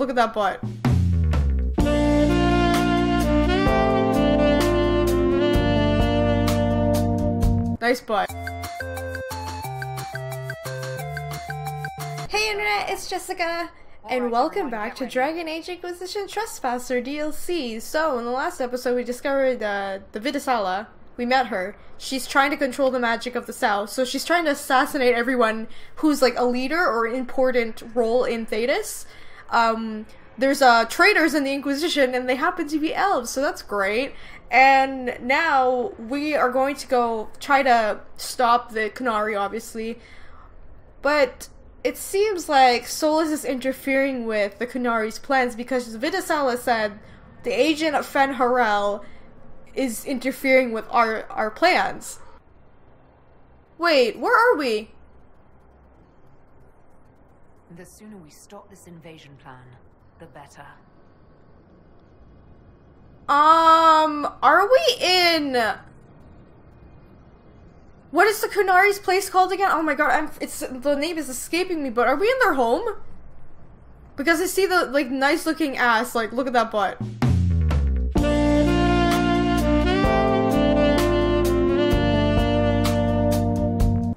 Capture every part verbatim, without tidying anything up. Look at that bite. Nice bite. Hey internet, it's Jessica, and welcome back to Dragon Age Inquisition Trespasser D L C. So, in the last episode we discovered uh, the Viddasala. We met her. She's trying to control the magic of the South, so she's trying to assassinate everyone who's like a leader or important role in Thedas. Um, there's uh, traitors in the Inquisition, and they happen to be elves, so that's great. And now we are going to go try to stop the Qunari, obviously. But it seems like Solas is interfering with the Qunari's plans because Viddasala said the agent of Fen'Harel is interfering with our our plans. Wait, where are we? The sooner we stop this invasion plan, the better. Um, are we in... What is the Qunari's place called again? Oh my god, I'm, it's, the name is escaping me, but are we in their home? Because I see the, like, nice looking ass, like, look at that butt.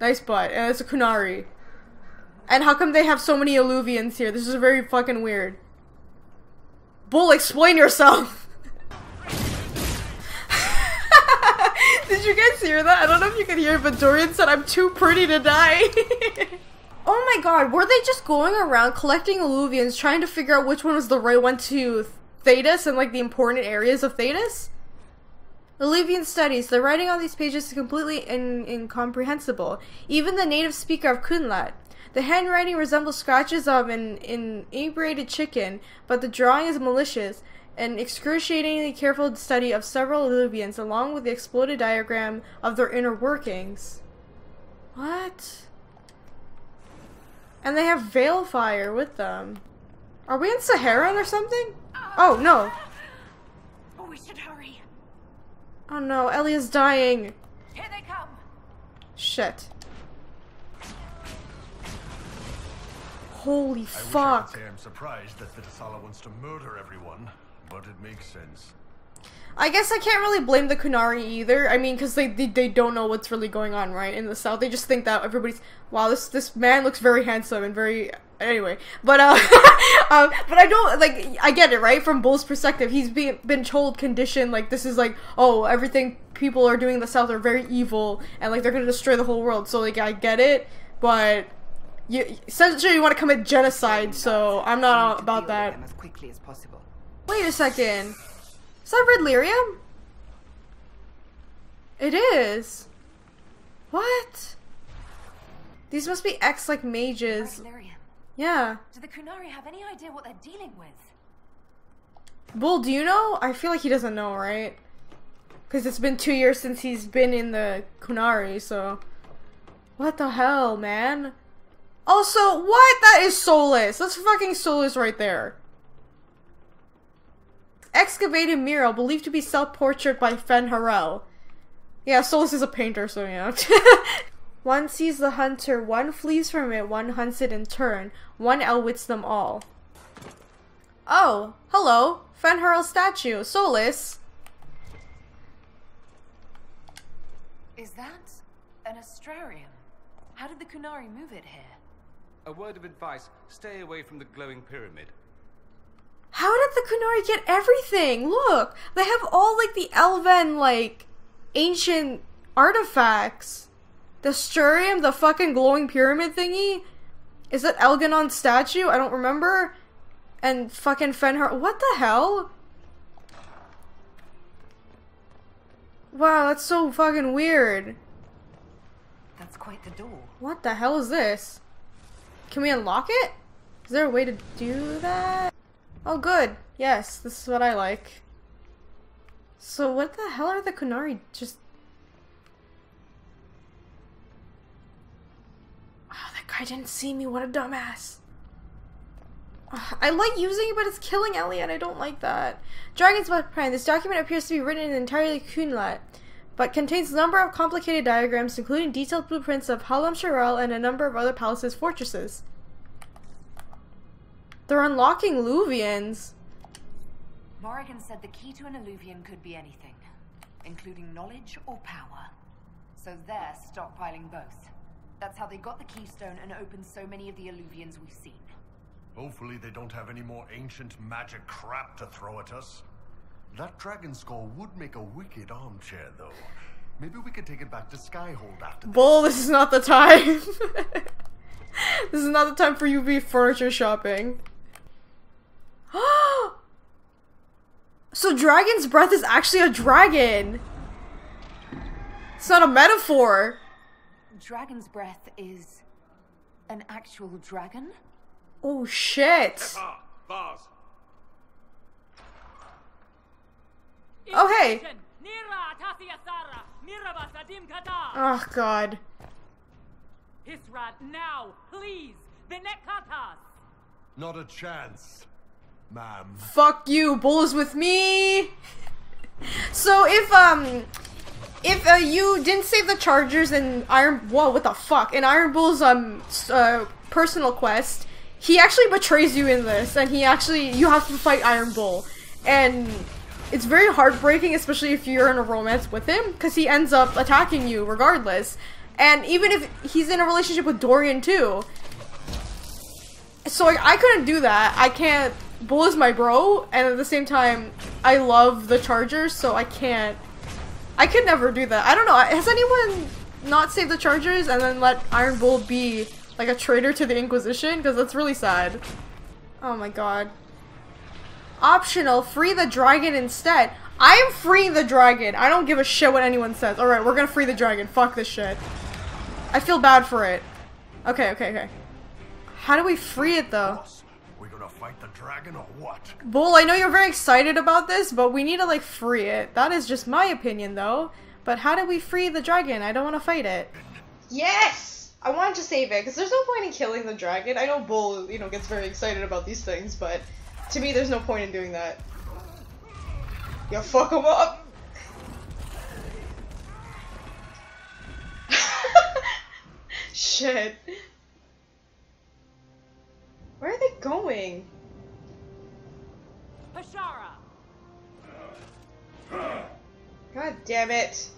Nice butt, and it's a Qunari. And how come they have so many Eluvians here? This is very fucking weird. Bull, explain yourself! Did you guys hear that? I don't know if you could hear it, but Dorian said, "I'm too pretty to die." Oh my god, were they just going around collecting Eluvians, trying to figure out which one was the right one to Thedas and like the important areas of Thedas? Eluvian studies. The writing on these pages is completely in incomprehensible. Even the native speaker of Qunlat. The handwriting resembles scratches of an inebriated chicken, but the drawing is malicious. An excruciatingly careful study of several Eluvians, along with the exploded diagram of their inner workings. What? And they have veil fire with them. Are we in Saharan or something? Oh no! Oh, we should hurry. Oh no, Elia's dying. Here they come. Shit. Holy I fuck. Wish I could say I'm surprised that Viddasala wants to murder everyone, but it makes sense. I guess I can't really blame the Qunari either. I mean, because they, they they don't know what's really going on, right? In the South, they just think that everybody's... Wow, this this man looks very handsome and very... Anyway, but uh, um, but I don't like. I get it, right? From Bull's perspective, he's be been told, conditioned, like this is like, oh, everything people are doing in the South are very evil, and like they're gonna destroy the whole world. So like, I get it, but you essentially you want to commit genocide. So I'm not about that. As quickly as possible. Wait a second. Is that Red Lyrium? It is. What? These must be ex like mages. Yeah. Do the Qunari have any idea what they're dealing with? Bull, do you know? I feel like he doesn't know, right? Because it's been two years since he's been in the Qunari, so... What the hell, man? Also, what? That is Solas! That's fucking Solas right there. Excavated mural, believed to be self-portrait by Fen'Harel. Yeah, Solas is a painter, so yeah. One sees the hunter, one flees from it, one hunts it in turn, one outwits them all. Oh, hello, Fen'Harel statue, Solas. Is that an astrarium? How did the Qunari move it here? A word of advice, stay away from the glowing pyramid. How did the Qunari get everything? Look, they have all like the elven, like, ancient artifacts. The Sturium, the fucking glowing pyramid thingy? Is that Elganon statue? I don't remember. And fucking Fen'Harel. What the hell? Wow, that's so fucking weird. That's quite the door. What the hell is this? Can we unlock it? Is there a way to do that? Oh good. Yes, this is what I like. So what the hell are the Qunari just... I didn't see me, what a dumbass. Ugh, I like using it, but it's killing Elia, and I don't like that. Dragon's Breath. This document appears to be written in entirely Qunlat, but contains a number of complicated diagrams, including detailed blueprints of Halamshiral and a number of other palaces, fortresses. They're unlocking Eluvians. Morrigan said the key to an Eluvian could be anything, including knowledge or power. So they're stockpiling both. That's how they got the keystone and opened so many of the Eluvians we've seen. Hopefully they don't have any more ancient magic crap to throw at us. That dragon skull would make a wicked armchair, though. Maybe we could take it back to Skyhold after this. Bull, this is not the time. This is not the time for you to be furniture shopping. So Dragon's Breath is actually a dragon. It's not a metaphor. Dragon's Breath is an actual dragon? Oh shit. Bars. Oh hey! Oh god. Hisrat now, please! The Nekatas! Not a chance, ma'am. Fuck you, Bull is with me! So if um if uh, you didn't save the Chargers in Iron Whoa, what the fuck? In Iron Bull's um uh, personal quest, he actually betrays you in this, and he actually you have to fight Iron Bull. And it's very heartbreaking, especially if you're in a romance with him, because he ends up attacking you regardless. And even if he's in a relationship with Dorian too. So I, I couldn't do that. I can't. Bull is my bro, and at the same time, I love the Chargers, so I can't. I could never do that. I don't know. Has anyone not saved the Chargers and then let Iron Bull be like a traitor to the Inquisition? Because that's really sad. Oh my god. Optional, free the dragon instead. I am freeing the dragon. I don't give a shit what anyone says. Alright, we're gonna free the dragon. Fuck this shit. I feel bad for it. Okay, okay, okay. How do we free it though? We're gonna fight the dragon or what? Bull, I know you're very excited about this, but we need to like free it. That is just my opinion though. But how do we free the dragon? I don't wanna fight it. Yes! I wanted to save it, because there's no point in killing the dragon. I know Bull, you know, gets very excited about these things, but to me, there's no point in doing that. Yeah, fuck him up! Shit. Where are they going? Pashara! God damn it.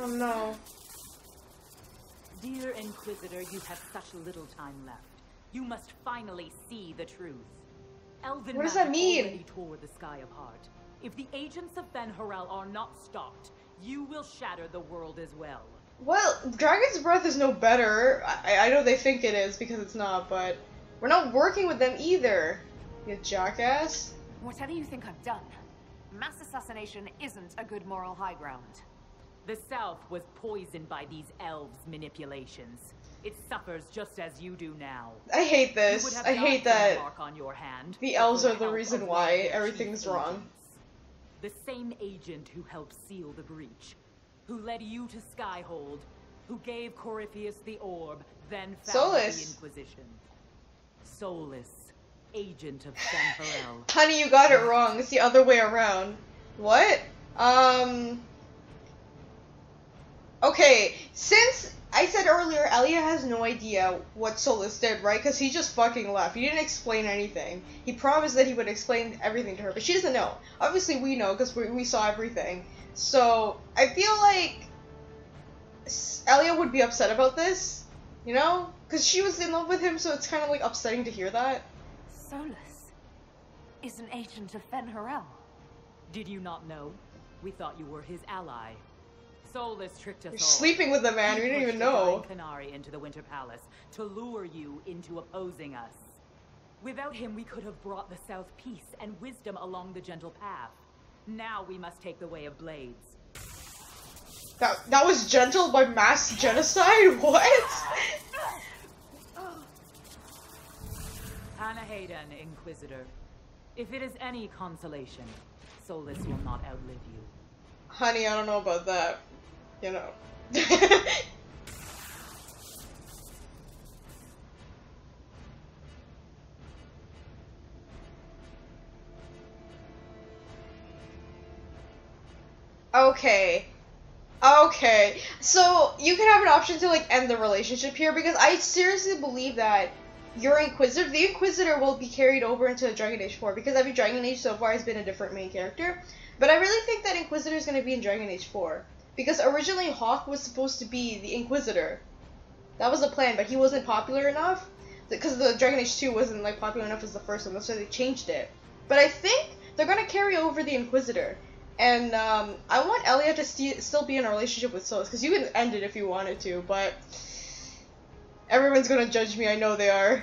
Oh no. Dear Inquisitor, you have such little time left. You must finally see the truth. Elven what does that mean? Already tore the sky apart. If the agents of Fen'Harel are not stopped, you will shatter the world as well. Well, Dragon's Breath is no better. I, I know they think it is because it's not, but we're not working with them either. You jackass. Whatever you think I've done, mass assassination isn't a good moral high ground. The South was poisoned by these elves' manipulations. It suffers just as you do now. I hate this. I hate that. Mark on your hand, the elves are the reason why everything's wrong. The same agent who helped seal the breach, who led you to Skyhold, who gave Corypheus the orb, then found the Inquisition. Solas, agent of Fen'Harel. Honey, you got it wrong. It's the other way around. What? Um. Okay, since I said earlier, Elia has no idea what Solas did, right? Because he just fucking left. He didn't explain anything. He promised that he would explain everything to her, but she doesn't know. Obviously, we know because we, we saw everything. So, I feel like Elia would be upset about this, you know? Because she was in love with him, so it's kind of, like, upsetting to hear that. Solas is an agent of Fen'Harel. Did you not know? We thought you were his ally. Solas tricked us. You're all. Sleeping with the man, he we didn't even know. Canary into the Winter Palace to lure you into opposing us. Without him, we could have brought the South peace and wisdom along the gentle path. Now we must take the way of blades. That that was gentle by mass genocide? What? Anna Hayden, Inquisitor. If it is any consolation, Solas will not outlive you. Honey, I don't know about that. You know. Okay. Okay, so you can have an option to like end the relationship here, because I seriously believe that your Inquisitor, the Inquisitor will be carried over into Dragon Age four, because every Dragon Age so far has been a different main character. But I really think that Inquisitor is going to be in Dragon Age four, because originally Hawk was supposed to be the Inquisitor. That was the plan, but he wasn't popular enough, because the Dragon Age two wasn't like popular enough as the first one, that's why they changed it. But I think they're going to carry over the Inquisitor. And um, I want Elia to st still be in a relationship with Solas, because you can end it if you wanted to, but everyone's gonna judge me. I know they are.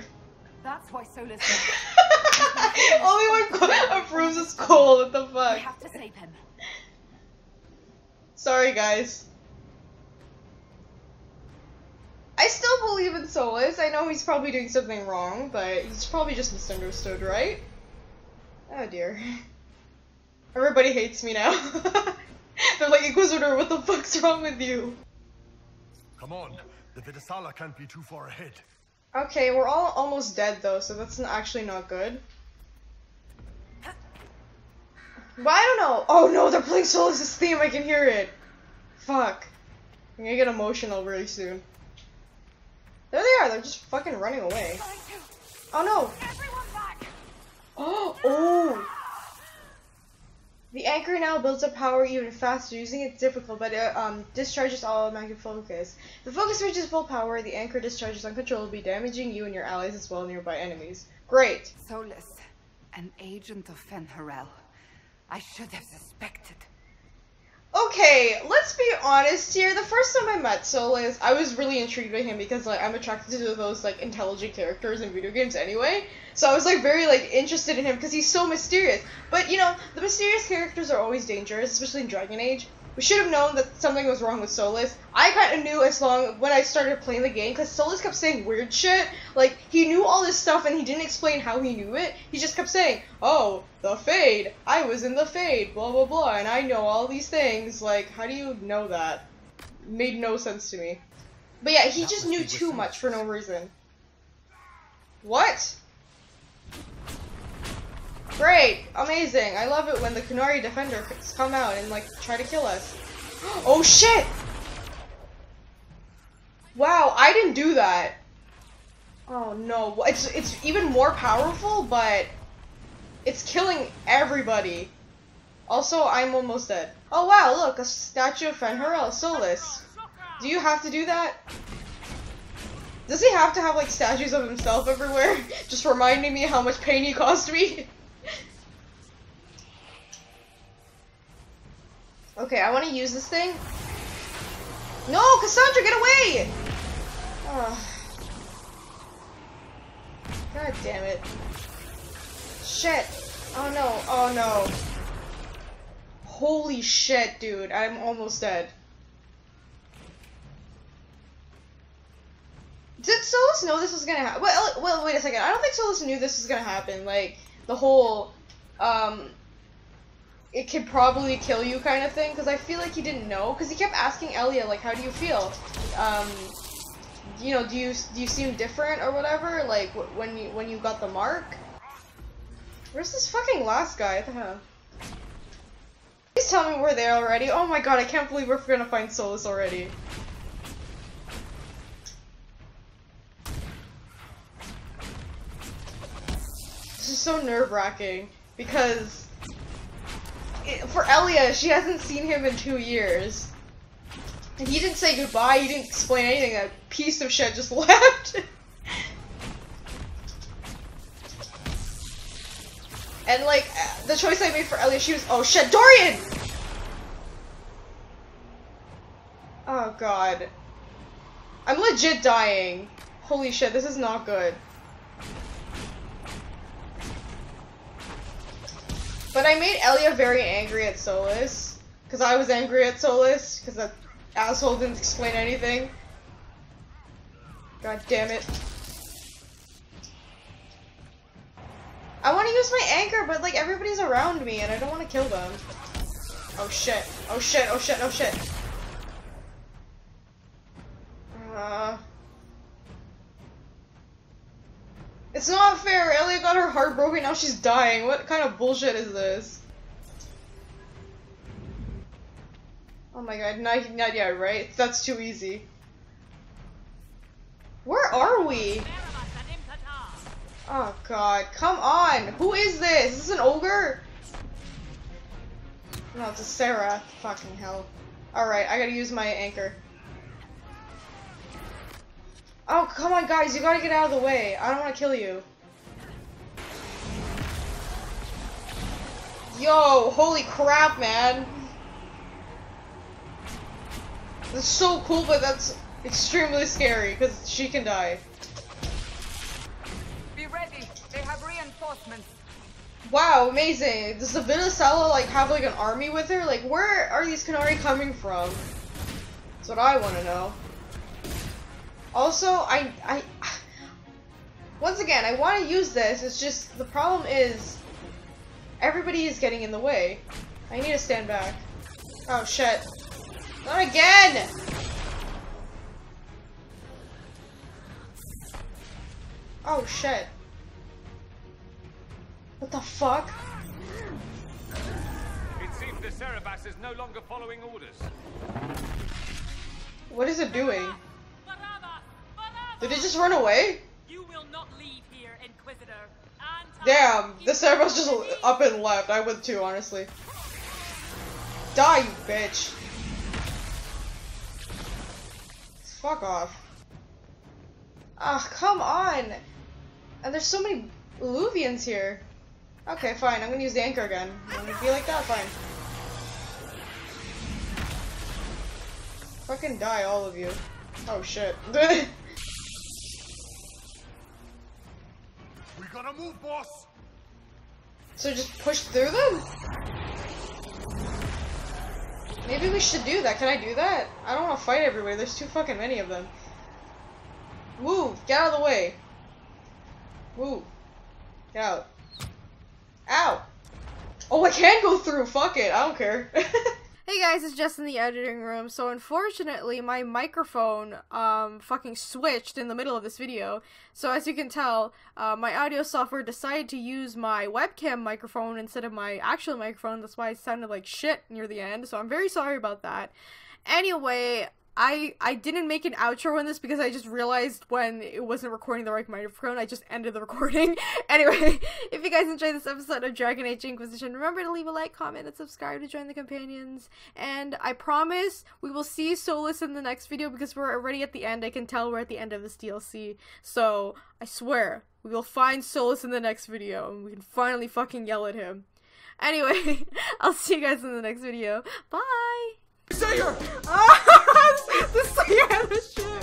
That's why Solas. Only one approves is Cole. What the fuck? We have to save him. Sorry, guys. I still believe in Solas. I know he's probably doing something wrong, but he's probably just misunderstood, right? Oh dear. Everybody hates me now. They're like, Inquisitor, what the fuck's wrong with you? Come on, the Viddasala can't be too far ahead. Okay, we're all almost dead though, so that's actually not good. But I don't know. Oh no, they're playing Solas' theme, I can hear it. Fuck. I'm gonna get emotional really soon. There they are, they're just fucking running away. Oh no. Oh, oh. The anchor now builds up power even faster. Using it's difficult, but it um, discharges all magnetic focus. The focus reaches full power. The anchor discharges uncontrollably, damaging you and your allies as well as nearby enemies. Great. Solas, an agent of Fen'Harel. I should have suspected. Okay, let's be honest here. The first time I met Solas, I was really intrigued by him because like I'm attracted to those like intelligent characters in video games anyway. So I was like very like interested in him because he's so mysterious. But you know, the mysterious characters are always dangerous, especially in Dragon Age. We should have known that something was wrong with Solas. I kind of knew as long when I started playing the game, because Solas kept saying weird shit. Like, he knew all this stuff and he didn't explain how he knew it. He just kept saying, oh, the Fade. I was in the Fade, blah, blah, blah. And I know all these things. Like, how do you know that? Made no sense to me. But yeah, he just knew too much for no reason. What? Great! Amazing! I love it when the Qunari defenders come out and like try to kill us. Oh shit! Wow, I didn't do that. Oh no, it's it's even more powerful, but it's killing everybody. Also, I'm almost dead. Oh wow, look, a statue of Fen'Harel, Solas. Do you have to do that? Does he have to have like statues of himself everywhere? Just reminding me how much pain he caused me. Okay, I want to use this thing. No, Cassandra, get away! Oh. God damn it. Shit. Oh no, oh no. Holy shit, dude. I'm almost dead. Did Solas know this was gonna happen? Well, well, wait a second. I don't think Solas knew this was gonna happen. Like, the whole, um... it could probably kill you kind of thing, because I feel like he didn't know, because he kept asking Elia like, how do you feel, um you know, do you do you seem different or whatever, like w when you when you got the mark. Where's this fucking last guy? What the hell? Please tell me we're there already. Oh my god, I can't believe we're gonna find Solas already. This is so nerve-wracking because for Elia, she hasn't seen him in two years. And he didn't say goodbye, he didn't explain anything, that piece of shit just left. And like, the choice I made for Elia, she was- oh shit, Dorian! Oh god. I'm legit dying. Holy shit, this is not good. But I made Elia very angry at Solas, because I was angry at Solas, because that asshole didn't explain anything. God damn it. I want to use my anchor, but like everybody's around me and I don't want to kill them. Oh shit, oh shit, oh shit, oh shit. Uh... It's not fair, Elia got her heart broken, now she's dying. What kind of bullshit is this? Oh my god, not, not yet, right? That's too easy. Where are we? Oh god, come on! Who is this? Is this an ogre? No, it's a Sarah. Fucking hell. Alright, I gotta use my anchor. Oh, come on guys, you gotta get out of the way. I don't wanna kill you. Yo, holy crap, man. That's so cool, but that's extremely scary, because she can die. Be ready. They have reinforcements. Wow, amazing. Does the Viddasala, like, have, like, an army with her? Like, where are these Qunari coming from? That's what I want to know. Also, I, I... Once again, I want to use this. It's just, the problem is... everybody is getting in the way. I need to stand back. Oh, shit. Not again! Oh, shit. What the fuck? It seems the Cerebas is no longer following orders. What is it doing? Did it just run away? You will not leave here, Inquisitor. Damn, the Cerebas just up and left. I would too, honestly. Die, you bitch. Fuck off. Ah, come on. And there's so many Eluvians here. Okay, fine. I'm gonna use the anchor again. I'm gonna be like that, fine. Fucking die, all of you. Oh shit. We gotta move, boss. So just push through them? Maybe we should do that. Can I do that? I don't wanna fight everywhere. There's too fucking many of them. Move! Get out of the way. Move. Get out. Ow! Oh, I can go through! Fuck it, I don't care. Hey guys, it's Jess in the editing room. So unfortunately, my microphone, um, fucking switched in the middle of this video. So as you can tell, uh, my audio software decided to use my webcam microphone instead of my actual microphone. That's why it sounded like shit near the end, so I'm very sorry about that. Anyway, I, I didn't make an outro on this because I just realized when it wasn't recording the right microphone, I just ended the recording. Anyway, if you guys enjoyed this episode of Dragon Age Inquisition, remember to leave a like, comment, and subscribe to join the companions. And I promise we will see Solas in the next video because we're already at the end. I can tell we're at the end of this D L C. So, I swear, we will find Solas in the next video and we can finally fucking yell at him. Anyway, I'll see you guys in the next video. Bye! Sayer! Ah, the Sayer had a shit!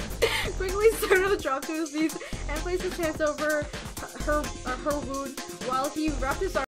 Quickly started to drop to his knees and placed his hands over her, her, her wound while he wrapped his arm.